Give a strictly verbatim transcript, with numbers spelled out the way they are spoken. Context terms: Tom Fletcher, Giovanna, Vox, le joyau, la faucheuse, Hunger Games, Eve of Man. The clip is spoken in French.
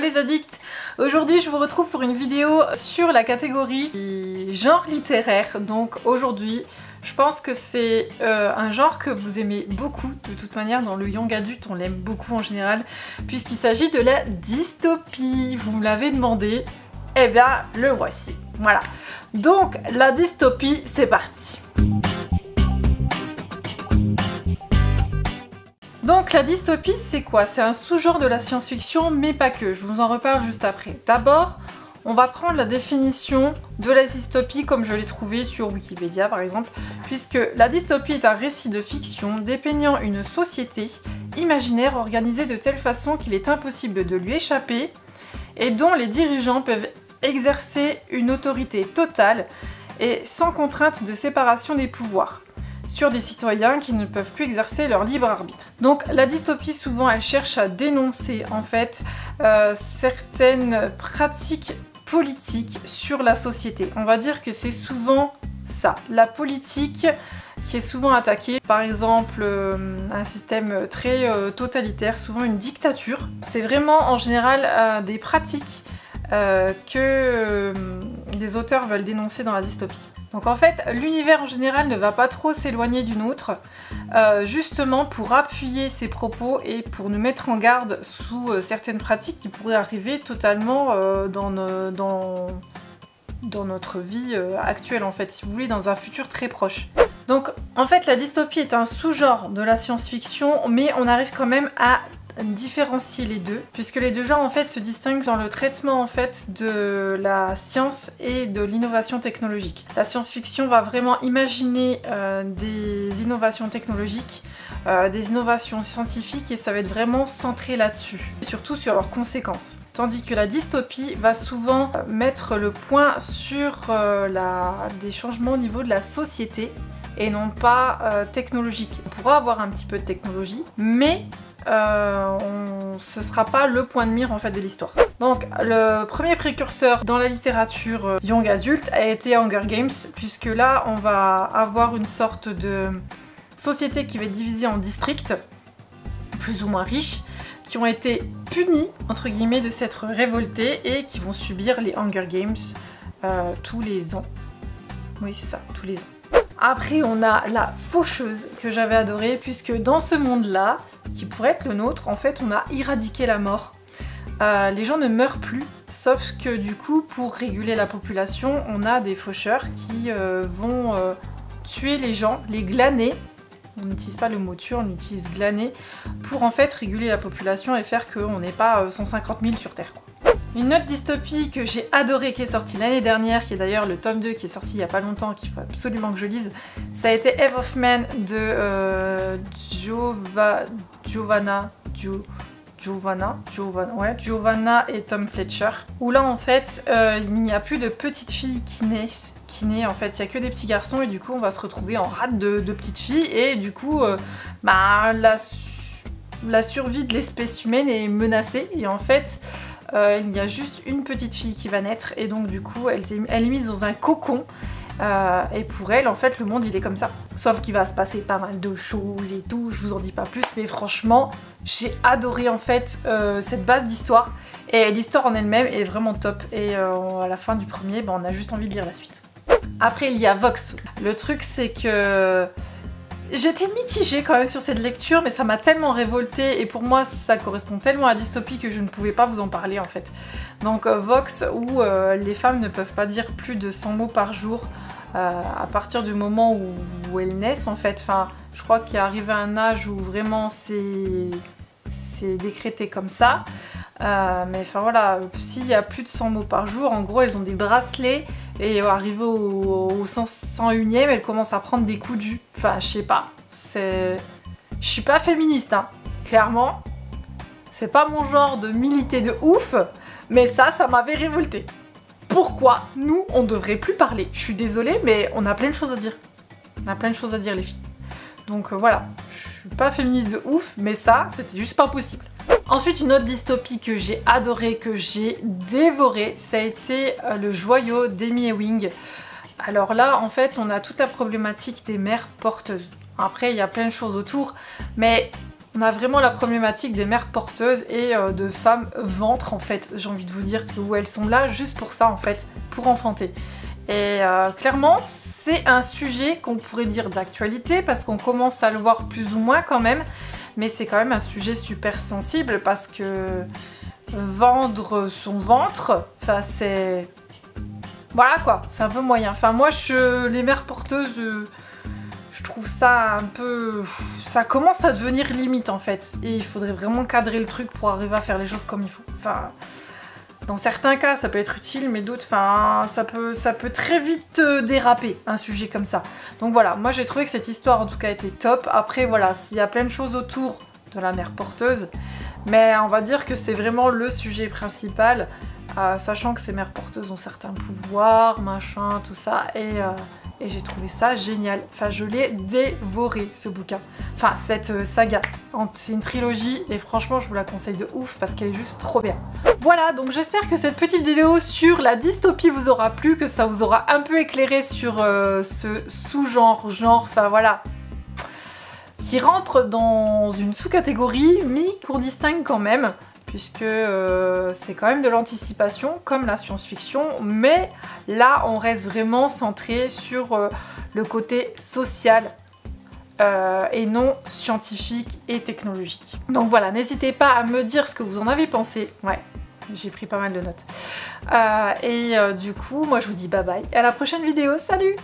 Hello les addicts! Aujourd'hui je vous retrouve pour une vidéo sur la catégorie genre littéraire. Donc aujourd'hui je pense que c'est euh, un genre que vous aimez beaucoup. De toute manière dans le young adulte on l'aime beaucoup en général, puisqu'il s'agit de la dystopie. Vous me l'avez demandé, eh bien le voici. Voilà, donc la dystopie, c'est parti. Donc la dystopie, c'est quoi? C'est un sous-genre de la science-fiction, mais pas que, je vous en reparle juste après. D'abord, on va prendre la définition de la dystopie comme je l'ai trouvée sur Wikipédia par exemple, puisque la dystopie est un récit de fiction dépeignant une société imaginaire organisée de telle façon qu'il est impossible de lui échapper et dont les dirigeants peuvent exercer une autorité totale et sans contrainte de séparation des pouvoirs sur des citoyens qui ne peuvent plus exercer leur libre arbitre. Donc la dystopie, souvent, elle cherche à dénoncer en fait euh, certaines pratiques politiques sur la société. On va dire que c'est souvent ça, la politique qui est souvent attaquée. Par exemple, euh, un système très euh, totalitaire, souvent une dictature. C'est vraiment en général euh, des pratiques euh, que euh, des auteurs veulent dénoncer dans la dystopie. Donc en fait, l'univers en général ne va pas trop s'éloigner d'une autre, euh, justement pour appuyer ses propos et pour nous mettre en garde sous euh, certaines pratiques qui pourraient arriver totalement euh, dans, nos, dans, dans notre vie euh, actuelle, en fait, si vous voulez, dans un futur très proche. Donc en fait, la dystopie est un sous-genre de la science-fiction, mais on arrive quand même à différencier les deux, puisque les deux genres en fait se distinguent dans le traitement en fait de la science et de l'innovation technologique. La science-fiction va vraiment imaginer euh, des innovations technologiques, euh, des innovations scientifiques, et ça va être vraiment centré là-dessus, et surtout sur leurs conséquences. Tandis que la dystopie va souvent mettre le point sur euh, la... des changements au niveau de la société et non pas euh, technologique. On pourra avoir un petit peu de technologie, mais Euh, on... ce sera pas le point de mire en fait de l'histoire. Donc le premier précurseur dans la littérature young adulte a été Hunger Games, puisque là on va avoir une sorte de société qui va être divisée en districts plus ou moins riches, qui ont été punis entre guillemets de s'être révoltés et qui vont subir les Hunger Games euh, tous les ans. Oui c'est ça, tous les ans. Après on a la faucheuse, que j'avais adorée, puisque dans ce monde-là, qui pourrait être le nôtre, en fait on a éradiqué la mort. Euh, les gens ne meurent plus, sauf que du coup pour réguler la population, on a des faucheurs qui euh, vont euh, tuer les gens, les glaner. On n'utilise pas le mot tuer, on utilise glaner, pour en fait réguler la population et faire qu'on n'ait pas cent cinquante mille sur Terre, quoi. Une autre dystopie que j'ai adorée, qui est sortie l'année dernière, qui est d'ailleurs le tome deux qui est sorti il y a pas longtemps, qu'il faut absolument que je lise, ça a été Eve of Man de euh, Giova... Giovanna... Gio... Giovanna, Giovanna, ouais, Giovanna et Tom Fletcher, où là en fait euh, il n'y a plus de petites filles qui naissent, qui naissent en fait, il n'y a que des petits garçons, et du coup on va se retrouver en rade de, de petites filles, et du coup euh, bah, la, la survie de l'espèce humaine est menacée, et en fait Euh, il y a juste une petite fille qui va naître, et donc du coup elle, elle est mise dans un cocon, euh, et pour elle en fait le monde il est comme ça, sauf qu'il va se passer pas mal de choses et tout, je vous en dis pas plus, mais franchement j'ai adoré en fait euh, cette base d'histoire, et l'histoire en elle-même est vraiment top, et euh, à la fin du premier ben, on a juste envie de lire la suite. Après il y a Vox. Le truc c'est que j'étais mitigée quand même sur cette lecture, mais ça m'a tellement révoltée, et pour moi ça correspond tellement à la dystopie que je ne pouvais pas vous en parler en fait. Donc Vox, où euh, les femmes ne peuvent pas dire plus de cent mots par jour euh, à partir du moment où, où elles naissent en fait. Enfin, je crois qu'il est arrivé un âge où vraiment c'est c'est décrété comme ça. Euh, mais enfin voilà, s'il y a plus de cent mots par jour, en gros elles ont des bracelets, et arrivé au, au cent et unième, elle commence à prendre des coups de jus. Enfin, je sais pas, c'est... Je suis pas féministe, hein, clairement. C'est pas mon genre de militer de ouf, mais ça, ça m'avait révoltée. Pourquoi nous, on devrait plus parler? Je suis désolée, mais on a plein de choses à dire. On a plein de choses à dire, les filles. Donc euh, voilà, je suis pas féministe de ouf, mais ça, c'était juste pas possible. Ensuite, une autre dystopie que j'ai adorée, que j'ai dévorée, ça a été Le Joyau d'Amy Wing. Alors là, en fait, on a toute la problématique des mères porteuses. Après, il y a plein de choses autour, mais On a vraiment la problématique des mères porteuses et euh, de femmes ventre en fait, j'ai envie de vous dire, où elles sont là juste pour ça en fait, pour enfanter. Et euh, clairement, c'est un sujet qu'on pourrait dire d'actualité parce qu'on commence à le voir plus ou moins quand même, mais c'est quand même un sujet super sensible parce que vendre son ventre, enfin c'est... Voilà quoi, c'est un peu moyen. Enfin moi, je, les mères porteuses, je trouve ça un peu... Ça commence à devenir limite en fait, et il faudrait vraiment cadrer le truc pour arriver à faire les choses comme il faut. Enfin... Dans certains cas, ça peut être utile, mais d'autres, enfin, ça peut, ça peut très vite euh, déraper, un sujet comme ça. Donc voilà, moi j'ai trouvé que cette histoire, en tout cas, était top. Après, voilà, s'il y a plein de choses autour de la mère porteuse, mais on va dire que c'est vraiment le sujet principal, euh, sachant que ces mères porteuses ont certains pouvoirs, machin, tout ça, et, euh, et j'ai trouvé ça génial. Enfin, je l'ai dévoré, ce bouquin. Enfin, cette euh, saga. C'est une trilogie et franchement je vous la conseille de ouf parce qu'elle est juste trop bien. Voilà, donc j'espère que cette petite vidéo sur la dystopie vous aura plu, que ça vous aura un peu éclairé sur euh, ce sous-genre, genre, enfin voilà, qui rentre dans une sous-catégorie mais qu'on distingue quand même, puisque euh, c'est quand même de l'anticipation comme la science-fiction, mais là on reste vraiment centré sur euh, le côté social. Euh, et non scientifique et technologique. Donc voilà, n'hésitez pas à me dire ce que vous en avez pensé. Ouais, j'ai pris pas mal de notes. Euh, et euh, du coup, moi je vous dis bye bye, à la prochaine vidéo, salut!